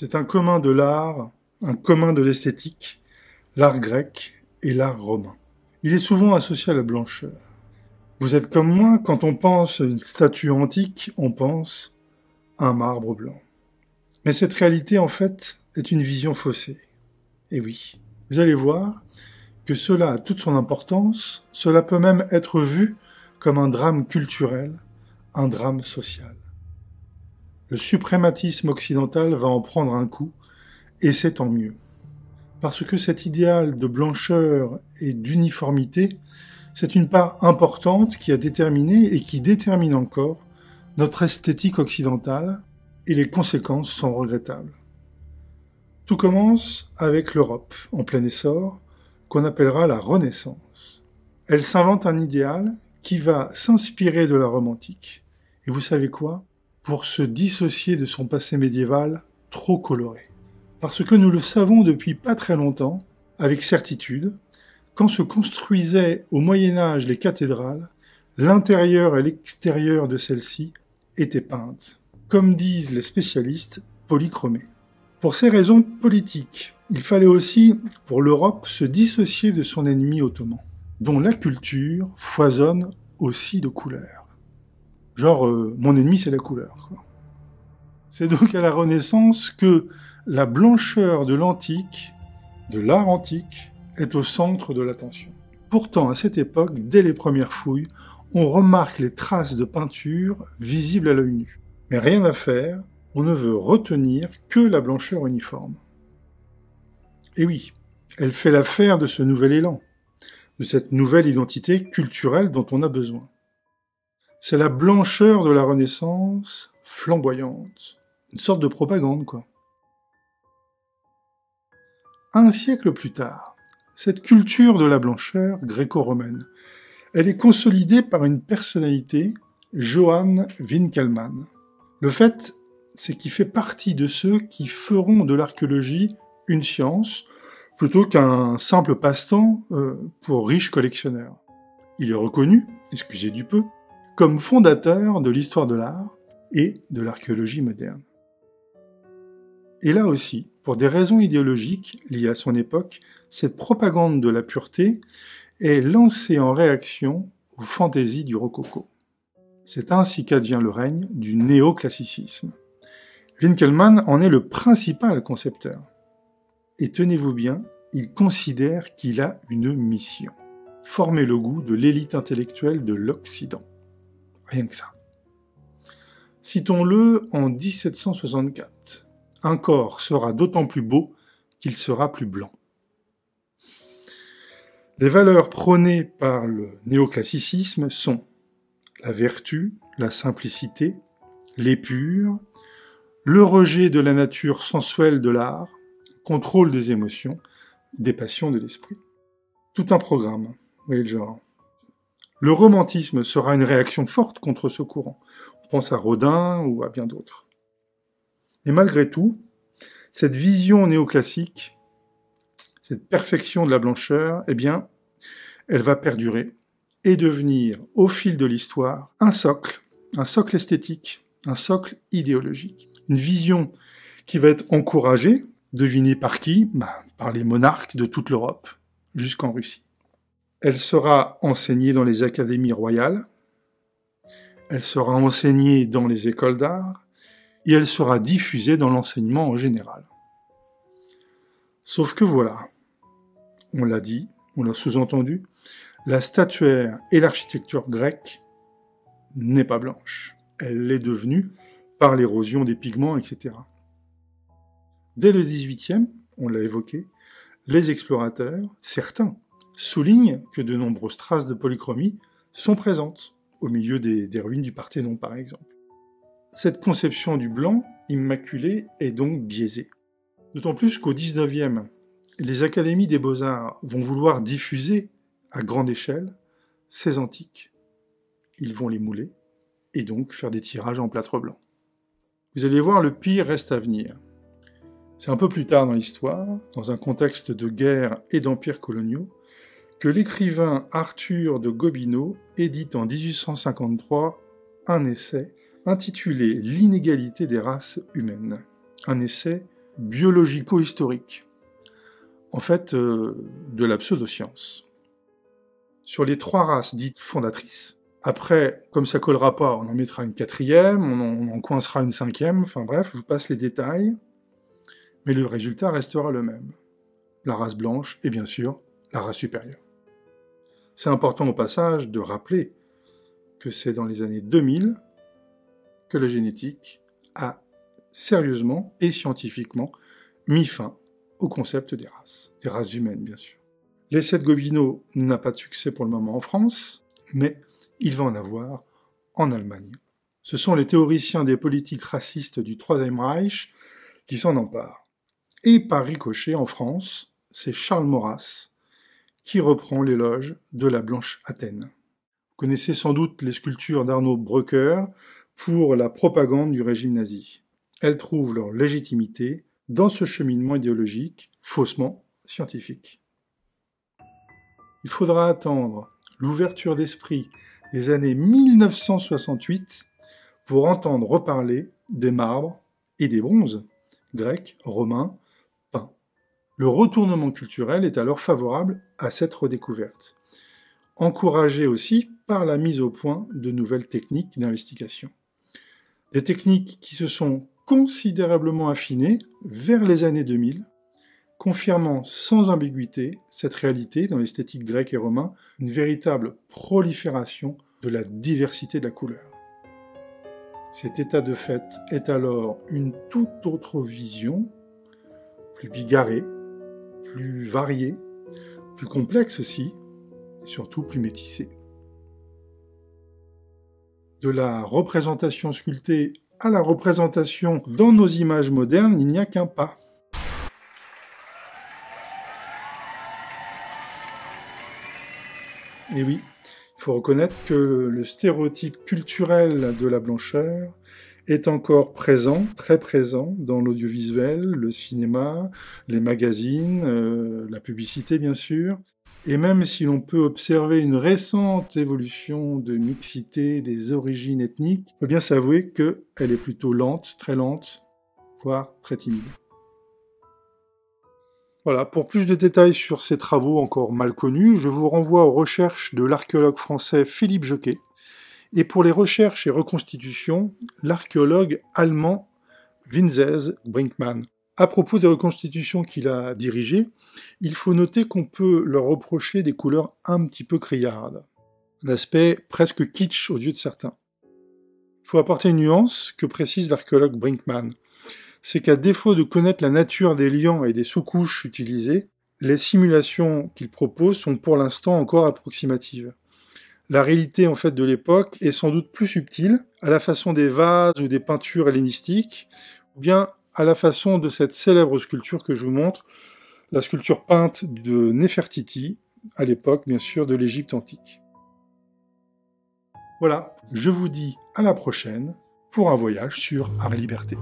C'est un commun de l'art, un commun de l'esthétique, l'art grec et l'art romain. Il est souvent associé à la blancheur. Vous êtes comme moi, quand on pense à une statue antique, on pense à un marbre blanc. Mais cette réalité, en fait, est une vision faussée. Et oui, vous allez voir que cela a toute son importance, cela peut même être vu comme un drame culturel, un drame social. Le suprématisme occidental va en prendre un coup, et c'est tant mieux. Parce que cet idéal de blancheur et d'uniformité, c'est une part importante qui a déterminé et qui détermine encore notre esthétique occidentale, et les conséquences sont regrettables. Tout commence avec l'Europe, en plein essor, qu'on appellera la Renaissance. Elle s'invente un idéal qui va s'inspirer de la Rome antique. Et vous savez quoi? Pour se dissocier de son passé médiéval trop coloré. Parce que nous le savons depuis pas très longtemps, avec certitude, quand se construisaient au Moyen-Âge les cathédrales, l'intérieur et l'extérieur de celles-ci étaient peintes, comme disent les spécialistes, polychromées. Pour ces raisons politiques, il fallait aussi, pour l'Europe, se dissocier de son ennemi ottoman, dont la culture foisonne aussi de couleurs. Genre, mon ennemi, c'est la couleur, quoi. C'est donc à la Renaissance que la blancheur de l'antique, de l'art antique, est au centre de l'attention. Pourtant, à cette époque, dès les premières fouilles, on remarque les traces de peinture visibles à l'œil nu. Mais rien à faire, on ne veut retenir que la blancheur uniforme. Et oui, elle fait l'affaire de ce nouvel élan, de cette nouvelle identité culturelle dont on a besoin. C'est la blancheur de la Renaissance flamboyante. Une sorte de propagande, quoi. Un siècle plus tard, cette culture de la blancheur gréco-romaine, elle est consolidée par une personnalité, Johann Winckelmann. Le fait, c'est qu'il fait partie de ceux qui feront de l'archéologie une science, plutôt qu'un simple passe-temps pour riches collectionneurs. Il est reconnu, excusez du peu, comme fondateur de l'histoire de l'art et de l'archéologie moderne. Et là aussi, pour des raisons idéologiques liées à son époque, cette propagande de la pureté est lancée en réaction aux fantaisies du rococo. C'est ainsi qu'advient le règne du néoclassicisme. Winckelmann en est le principal concepteur. Et tenez-vous bien, il considère qu'il a une mission. Former le goût de l'élite intellectuelle de l'Occident. Rien que ça. Citons-le en 1764. Un corps sera d'autant plus beau qu'il sera plus blanc. Les valeurs prônées par le néoclassicisme sont la vertu, la simplicité, l'épure, le rejet de la nature sensuelle de l'art, contrôle des émotions, des passions de l'esprit. Tout un programme, vous voyez le genre. Le romantisme sera une réaction forte contre ce courant. On pense à Rodin ou à bien d'autres. Et malgré tout, cette vision néoclassique, cette perfection de la blancheur, eh bien, elle va perdurer et devenir, au fil de l'histoire, un socle esthétique, un socle idéologique. Une vision qui va être encouragée, devinez par qui? Par les monarques de toute l'Europe, jusqu'en Russie. Elle sera enseignée dans les académies royales, elle sera enseignée dans les écoles d'art, et elle sera diffusée dans l'enseignement en général. Sauf que voilà, on l'a dit, on l'a sous-entendu, la statuaire et l'architecture grecque n'est pas blanche. Elle l'est devenue par l'érosion des pigments, etc. Dès le XVIIIe, on l'a évoqué, les explorateurs, certains, soulignent que de nombreuses traces de polychromie sont présentes, au milieu des ruines du Parthénon par exemple. Cette conception du blanc immaculé est donc biaisée. D'autant plus qu'au XIXe, les académies des beaux-arts vont vouloir diffuser à grande échelle ces antiques. Ils vont les mouler et donc faire des tirages en plâtre blanc. Vous allez voir, le pire reste à venir. C'est un peu plus tard dans l'histoire, dans un contexte de guerre et d'empires coloniaux, que l'écrivain Arthur de Gobineau édite en 1853 un essai intitulé « L'inégalité des races humaines », un essai biologico-historique, en fait de la pseudoscience. Sur les trois races dites fondatrices, après, comme ça collera pas, on en mettra une quatrième, on en coincera une cinquième, enfin bref, je vous passe les détails, mais le résultat restera le même. La race blanche et bien sûr la race supérieure. C'est important au passage de rappeler que c'est dans les années 2000 que la génétique a sérieusement et scientifiquement mis fin au concept des races humaines bien sûr. L'essai de Gobineau n'a pas de succès pour le moment en France, mais il va en avoir en Allemagne. Ce sont les théoriciens des politiques racistes du Troisième Reich qui s'en emparent. Et par ricochet en France, c'est Charles Maurras qui reprend l'éloge de la Blanche Athènes. Vous connaissez sans doute les sculptures d'Arno Breuker pour la propagande du régime nazi. Elles trouvent leur légitimité dans ce cheminement idéologique faussement scientifique. Il faudra attendre l'ouverture d'esprit des années 1968 pour entendre reparler des marbres et des bronzes, grecs, romains, peints. Le retournement culturel est alors favorable à cette redécouverte, encouragé aussi par la mise au point de nouvelles techniques d'investigation. Des techniques qui se sont considérablement affinées vers les années 2000, confirmant sans ambiguïté cette réalité dans l'esthétique grecque et romaine, une véritable prolifération de la diversité de la couleur. Cet état de fait est alors une toute autre vision, plus bigarrée, plus variée, plus complexe aussi, et surtout plus métissée. De la représentation sculptée à la représentation dans nos images modernes, il n'y a qu'un pas. Et oui, il faut reconnaître que le stéréotype culturel de la blancheur est encore présent, très présent, dans l'audiovisuel, le cinéma, les magazines, la publicité bien sûr. Et même si l'on peut observer une récente évolution de mixité des origines ethniques, il faut bien s'avouer qu'elle est plutôt lente, voire très timide. Voilà, pour plus de détails sur ces travaux encore mal connus, je vous renvoie aux recherches de l'archéologue français Philippe Jockey, et pour les recherches et reconstitutions, l'archéologue allemand Vinzes Brinkmann. À propos des reconstitutions qu'il a dirigées, il faut noter qu'on peut leur reprocher des couleurs un petit peu criardes, un aspect presque kitsch aux yeux de certains. Il faut apporter une nuance que précise l'archéologue Brinkmann. C'est qu'à défaut de connaître la nature des liants et des sous-couches utilisées, les simulations qu'il propose sont pour l'instant encore approximatives. La réalité en fait de l'époque est sans doute plus subtile, à la façon des vases ou des peintures hellénistiques, ou bien à la façon de cette célèbre sculpture que je vous montre, la sculpture peinte de Nefertiti, à l'époque bien sûr de l'Égypte antique. Voilà, je vous dis à la prochaine pour un voyage sur Art et Liberté.